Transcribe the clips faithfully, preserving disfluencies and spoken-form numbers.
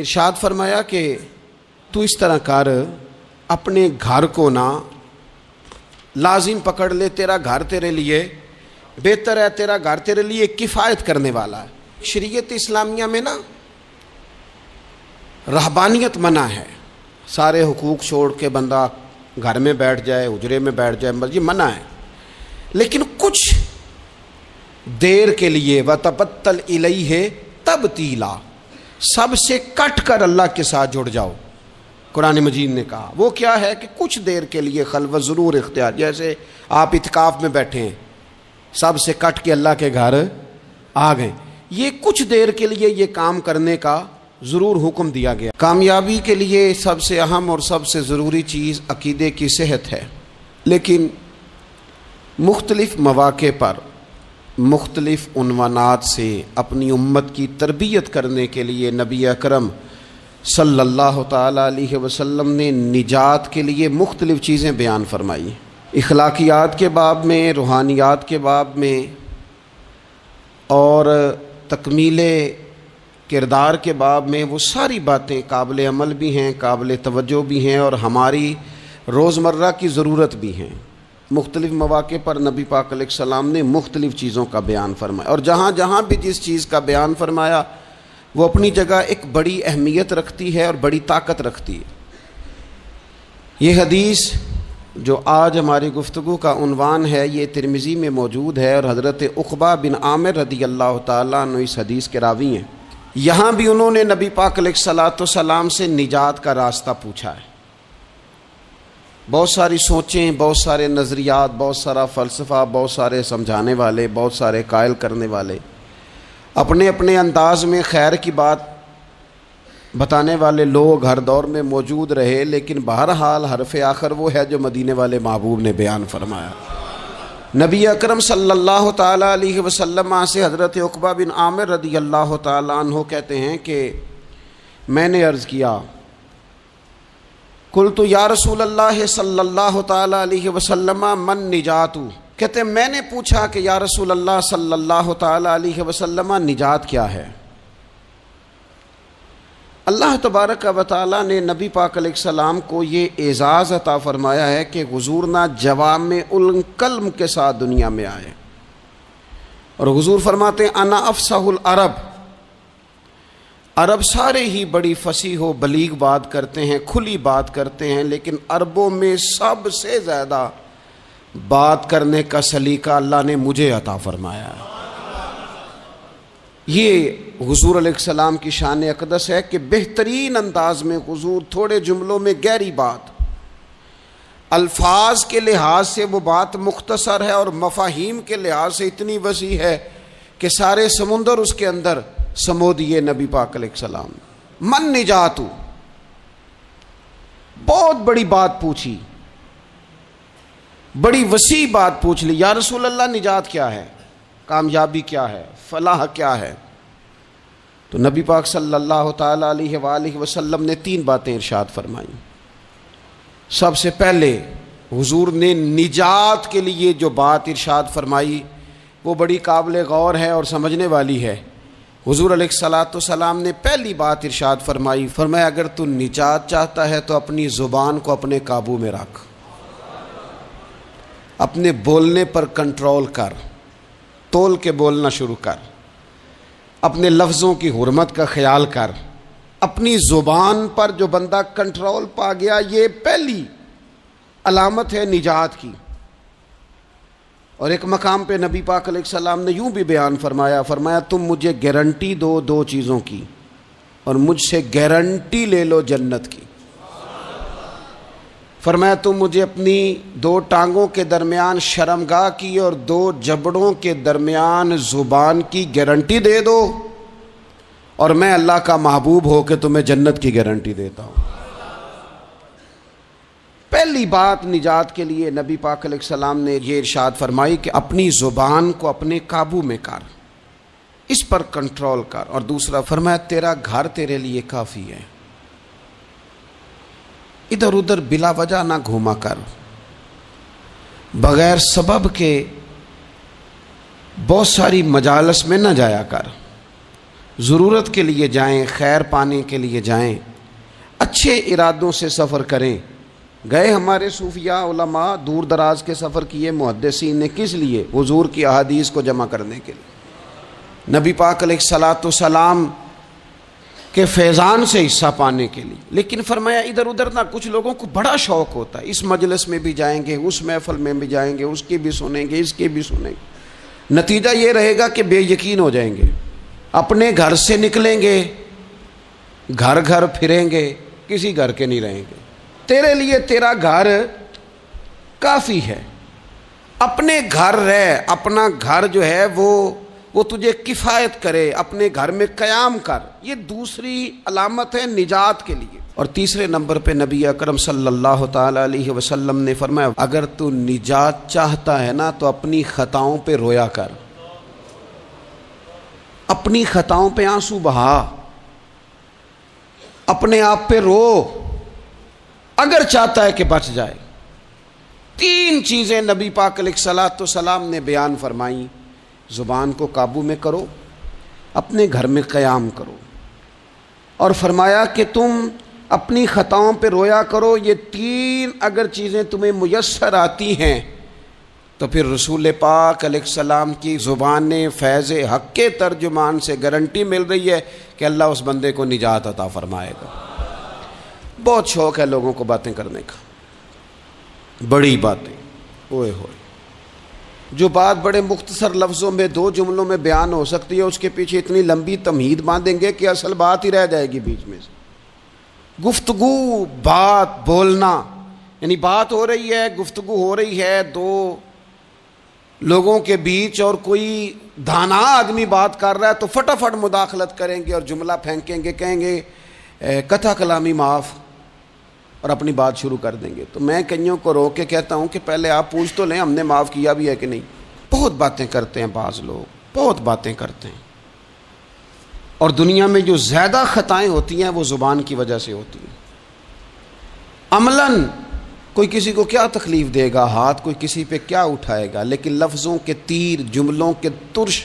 इरशाद फरमाया कि तू इस तरह कर, अपने घर को ना लाजिम पकड़ ले, तेरा घर तेरे लिए बेहतर है, तेरा घर तेरे लिए किफ़ायत करने वाला है। शरीयत इस्लामिया में ना रहबानियत मना है, सारे हुकूक छोड़ के बंदा घर में बैठ जाए, हुजरे में बैठ जाए, मर्जी मना है, लेकिन कुछ देर के लिए वतबत्तल इलैहि तबतीला, सबसे कट कर अल्लाह के साथ जुड़ जाओ। कुरान मजीद ने कहा वो क्या है कि कुछ देर के लिए खलवत ज़रूर इख्तियार, जैसे आप इतिकाफ़ में बैठे हैं, सब से कट के अल्लाह के घर आ गए, ये कुछ देर के लिए ये काम करने का ज़रूर हुक्म दिया गया। कामयाबी के लिए सबसे अहम और सबसे ज़रूरी चीज़ अक़ीदे की सेहत है, लेकिन मुख्तलिफ़ मौक़े पर मुख्तलिफ़ उन्वानात से अपनी उम्मत की तरबियत करने के लिए नबी अकरम सल्लल्लाहु ताला अलैहि वसल्लम ने निजात के लिए मुख्तलिफ़ चीज़ें बयान फरमाई। इखलाकियात के बाब में, रूहानियात के बाब में और तकमीले किरदार के बाब में, वो सारी बातें काबिल अमल भी हैं, काबिल तवज्जो भी हैं और हमारी रोज़मर्रा की ज़रूरत भी हैं। मुख्तलिफ़ मौक़े पर नबी पाक अलैहिस्सलाम ने मुख्तलिफ़ चीज़ों का बयान फरमाया और जहाँ जहाँ भी जिस चीज़ का बयान फरमाया वो अपनी जगह एक बड़ी अहमियत रखती है और बड़ी ताकत रखती है। ये हदीस जो आज हमारी गुफ्तगू का उन्वान है ये तिरमिज़ी में मौजूद है और हज़रत उक़बा बिन आमिर रदी अल्लाह ताला अन्हु इस हदीस के रावी हैं। यहाँ भी उन्होंने नबी पाक अलैहिस्सलातु वस्सलाम से निजात का रास्ता पूछा है। बहुत सारी सोचें, बहुत सारे नज़रियात, बहुत सारा फ़लसफ़ा, बहुत सारे समझाने वाले, बहुत सारे कायल करने वाले, अपने अपने अंदाज में खैर की बात बताने वाले लोग हर दौर में मौजूद रहे, लेकिन बहरहाल हरफ़े आखिर वो है जो मदीने वाले महबूब ने बयान फरमाया। नबी अकरम सल्लल्लाहु ताला अलैहि वसल्लम से हज़रत उक़बा बिन आमिर रदियल्लाहु ताला अन्हु कहते हैं कि मैंने अर्ज़ किया, कुल तो या रसूल अल्लाह सल्लल्लाहु ताला अलैहि वसल्लम मन निजातु, कहते मैंने पूछा कि या रसूल अल्लाह सल्लल्लाहु ताला अलैहि वसल्लम निजात क्या है। अल्लाह तबारक व तआला ने नबी पाक अलैहिस्सलाम को ये एजाज़ अता फ़रमाया है कि हुजूर ना जवामे उल कल्म के साथ दुनिया में आए और हुजूर फरमाते हैं अना अफ़साहुल अरब, अरब सारे ही बड़ी फसीह व बलीग बात करते हैं, खुली बात करते हैं, लेकिन अरबों में सबसे ज़्यादा बात करने का सलीका अल्लाह ने मुझे अता फ़रमाया। ये हुजूर अलैहिस्सलाम की शान अक़दस है कि बेहतरीन अंदाज में हुजूर थोड़े जुमलों में गहरी बात, अल्फाज के लिहाज से वो बात मुख्तसर है और मफाहीम के लिहाज से इतनी वसी है कि सारे समुंदर उसके अंदर समो दिए नबी पाक अलैहिस्सलाम। मन निजातू, बहुत बड़ी बात पूछी, बड़ी वसी बात पूछ ली, या रसूल अल्लाह निजात क्या है, कामयाबी क्या है, फलाह क्या है। तो नबी पाक सल्लल्लाहु ताला अलैहि वसल्लम ने तीन बातें इरशाद फरमाई। सबसे पहले हुजूर ने निजात के लिए जो बात इरशाद फरमाई वो बड़ी काबिल गौर है और समझने वाली है। हुजूर अलैहिस्सलातु सलाम ने पहली बात इरशाद फरमाई, फरमाया अगर तू निजात चाहता है तो अपनी ज़ुबान को अपने काबू में रख, अपने बोलने पर कंट्रोल कर, तोल के बोलना शुरू कर, अपने लफ्ज़ों की हुर्मत का ख्याल कर। अपनी ज़ुबान पर जो बंदा कंट्रोल पा गया ये पहली अलामत है निजात की। और एक मकाम पे नबी पाक अलैहिस्सलाम ने यूँ भी बयान फरमाया, फरमाया तुम मुझे गारंटी दो दो चीज़ों की और मुझसे गारंटी ले लो जन्नत की। फरमाया तुम मुझे अपनी दो टांगों के दरमियान शर्मगाह की और दो जबड़ों के दरमियान ज़ुबान की गारंटी दे दो और मैं अल्लाह का महबूब होकर तुम्हें जन्नत की गारंटी देता हूँ। पहली बात निजात के लिए नबी पाक अलैहिस्सलाम ने ये इरशाद फरमाई कि अपनी ज़ुबान को अपने काबू में कर, इस पर कंट्रोल कर। और दूसरा फरमाया तेरा घर तेरे लिए काफ़ी है, इधर उधर बिला वजह ना घूमा कर, बग़ैर सबब के बहुत सारी मजालस में ना जाया कर। ज़रूरत के लिए जाएं, खैर पाने के लिए जाएं, अच्छे इरादों से सफ़र करें। गए हमारे सूफिया उलमा दूर दराज के सफ़र किए मुहद्दिसीन ने, किस लिए? हुजूर की अहादीस को जमा करने के लिए, नबी पाक अलैहिस्सलातु सलाम के फैज़ान से हिस्सा पाने के लिए। लेकिन फरमाया इधर उधर ना, कुछ लोगों को बड़ा शौक़ होता है, इस मजलिस में भी जाएंगे, उस महफल में भी जाएंगे, उसकी भी सुनेंगे, इसकी भी सुनेंगे। नतीजा ये रहेगा कि बेयकीन हो जाएंगे। अपने घर से निकलेंगे, घर घर फिरेंगे, किसी घर के नहीं रहेंगे। तेरे लिए तेरा घर काफ़ी है, अपने घर रह। अपना घर जो है वो वो तुझे किफ़ायत करे, अपने घर में क़याम कर। ये दूसरी अलामत है निजात के लिए। और तीसरे नंबर पे नबी अकरम सल्लल्लाहु ताला अलैहि वसल्लम ने फरमाया, अगर तू निजात चाहता है ना तो अपनी ख़ताओं पे रोया कर, अपनी ख़ताओं पे आंसू बहा, अपने आप पे रो, अगर चाहता है कि बच जाए। तीन चीज़ें नबी पाक अलैहिस्सलातु वस्सलाम ने बयान फरमाई, ज़ुबान को काबू में करो, अपने घर में क़याम करो, और फरमाया कि तुम अपनी ख़ताओं पे रोया करो। ये तीन अगर चीज़ें तुम्हें मुयस्सर आती हैं तो फिर रसूल पाक अलैहिस्सलाम की ज़ुबान फैज़ हक़ के तर्जुमान से गारंटी मिल रही है कि अल्लाह उस बंदे को निजात अता फ़रमाएगा। बहुत शौक़ है लोगों को बातें करने का, बड़ी बातें। ओए होए, जो बात बड़े मुख्तसर लफ्ज़ों में दो जुमलों में बयान हो सकती है, उसके पीछे इतनी लंबी तमहीद बांधेंगे कि असल बात ही रह जाएगी बीच में से। गुफ्तगू, बात, बोलना, यानी बात हो रही है, गुफ्तगू हो रही है दो लोगों के बीच, और कोई दाना आदमी बात कर रहा है तो फटाफट मुदाखलत करेंगे और जुमला फेंकेंगे, कहेंगे कथा कलामी माफ़, और अपनी बात शुरू कर देंगे। तो मैं कईयों को रोक के कहता हूँ कि पहले आप पूछ तो लें हमने माफ़ किया भी है कि नहीं। बहुत बातें करते हैं बाज़ लोग, बहुत बातें करते हैं। और दुनिया में जो ज़्यादा ख़ताएँ होती हैं वो ज़ुबान की वजह से होती हैं। अमलन कोई किसी को क्या तकलीफ़ देगा, हाथ कोई किसी पे क्या उठाएगा, लेकिन लफ्ज़ों के तीर, जुमलों के तुर्श,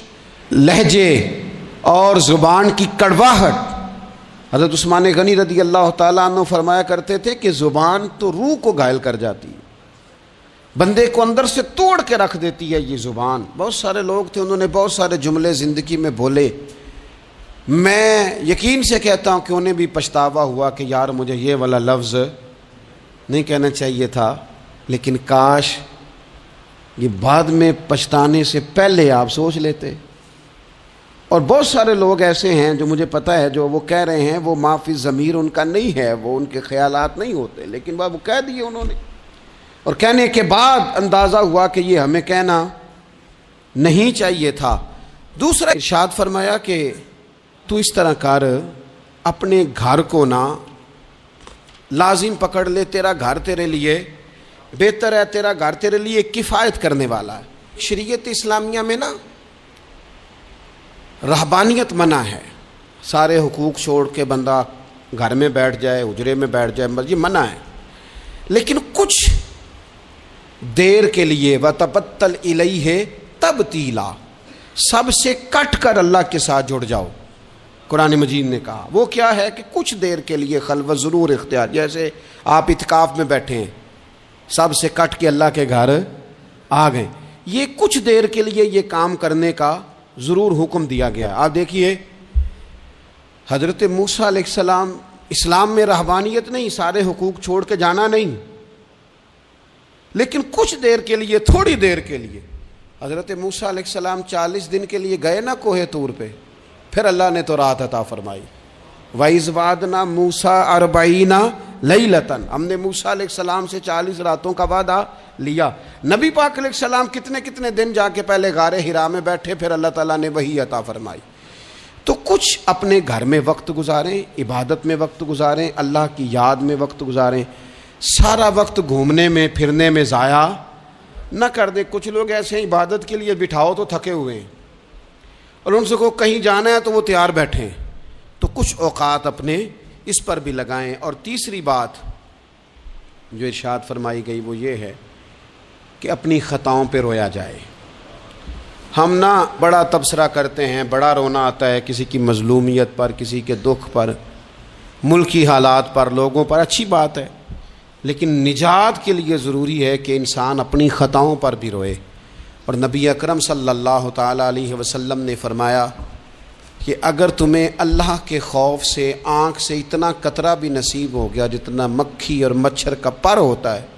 लहजे और ज़ुबान की कड़वाहट। हज़रत उस्मान गनी रदी अल्लाह ताला अन्हु फरमाया करते थे कि ज़ुबान तो रूह को घायल कर जाती है, बंदे को अंदर से तोड़ के रख देती है ये ज़ुबान। बहुत सारे लोग थे, उन्होंने बहुत सारे जुमले ज़िंदगी में बोले। मैं यकीन से कहता हूँ कि उन्हें भी पछतावा हुआ कि यार मुझे ये वाला लफ्ज़ नहीं कहना चाहिए था, लेकिन काश ये बाद में पछताने से पहले आप सोच लेते। और बहुत सारे लोग ऐसे हैं जो मुझे पता है जो वो कह रहे हैं वो माफ़ी ज़मीर उनका नहीं है, वो उनके ख्यालात नहीं होते, लेकिन वह वो कह दिए उन्होंने। और कहने के बाद अंदाज़ा हुआ कि ये हमें कहना नहीं चाहिए था। दूसरा इरशाद फरमाया कि तू इस तरह कर, अपने घर को ना लाजिम पकड़ ले, तेरा घर तेरे लिए बेहतर है, तेरा घर तेरे लिए किफ़ायत करने वाला है। शरीयत इस्लामिया में ना रहबानियत मना है, सारे हुकूक छोड़ के बंदा घर में बैठ जाए, हुजरे में बैठ जाए, मर्जी, मना है। लेकिन कुछ देर के लिए व तबत्तल इलैहि तबतीला, सबसे कट कर अल्लाह के साथ जुड़ जाओ, कुरान मजीद ने कहा। वो क्या है कि कुछ देर के लिए खलवत ज़रूर इख्तियार, जैसे आप इत्काफ में बैठे हैं, सबसे कट के अल्लाह के घर आ गए। ये कुछ देर के लिए ये काम करने का ज़रूर हुक्म दिया गया। आप देखिए हज़रत मूसा अलैहिस्सलाम, इस्लाम में रहबानियत नहीं, सारे हुकूक छोड़ के जाना नहीं, लेकिन कुछ देर के लिए, थोड़ी देर के लिए। हज़रत मूसा अलैहिस्सलाम चालीस दिन के लिए गए ना कोहे तूर पे, फिर अल्लाह ने तो राहत अता फरमाई। वाइज़ वादना मूसा अरबईना लैलतन, हमने मूसा अलैहिस्सलाम से चालीस रातों का वादा लिया। नबी पाक अलैहिस्सलाम कितने कितने दिन जाके पहले गारे हिरा में बैठे, फिर अल्लाह ताला ने वही अता फरमाई। तो कुछ अपने घर में वक्त गुजारें, इबादत में वक्त गुजारें, अल्लाह की याद में वक्त गुजारें, सारा वक्त घूमने में फिरने में ज़ाया ना कर दें। कुछ लोग ऐसे इबादत के लिए बिठाओ तो थके हुए हैं और उनसे को कहीं जाना है तो वो तैयार बैठें, तो कुछ औकात अपने इस पर भी लगाएं। और तीसरी बात जो इरशाद फरमाई गई वो ये है कि अपनी ख़ताओं पे रोया जाए। हम ना बड़ा तबसरा करते हैं, बड़ा रोना आता है किसी की मजलूमियत पर, किसी के दुख पर, मुल्की हालात पर, लोगों पर, अच्छी बात है, लेकिन निजात के लिए ज़रूरी है कि इंसान अपनी ख़ताओं पर भी रोए। और नबी अकरम सल्लल्लाहु ताला अलैहि वसल्लम ने फरमाया कि अगर तुम्हें अल्लाह के खौफ से आँख से इतना कतरा भी नसीब हो गया जितना मक्खी और मच्छर का पर होता है,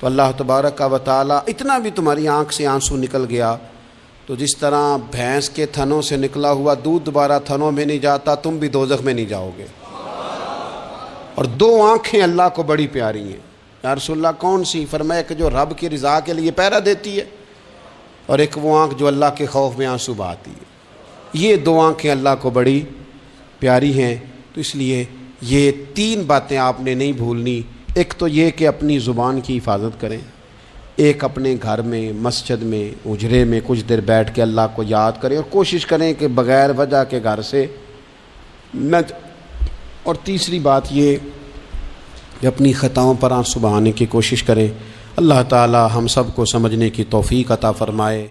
तो अल्लाह तबारक व तआला इतना भी तुम्हारी आँख से आंसू निकल गया तो जिस तरह भैंस के थनों से निकला हुआ दूध दोबारा थनों में नहीं जाता, तुम भी दोज़ख में नहीं जाओगे। और दो आँखें अल्लाह को बड़ी प्यारी हैं। या रसूलल्लाह कौन सी? फरमाया कि जो रब की रज़ा के लिए पहरा देती है, और एक वो आँख जो अल्लाह के खौफ में आंसू बहाती है। ये दो आँखें अल्लाह को बड़ी प्यारी हैं। तो इसलिए ये तीन बातें आपने नहीं भूलनी। एक तो ये कि अपनी ज़ुबान की हिफाजत करें, एक अपने घर में, मस्जिद में, उजरे में कुछ देर बैठ के अल्लाह को याद करें और कोशिश करें कि बग़ैर वजह के घर से न। और तीसरी बात ये कि अपनी ख़ताओं पर आंसू बहाने की कोशिश करें। अल्लाह ताला हम सब को समझने की तौफ़ीक़ अता फ़रमाए।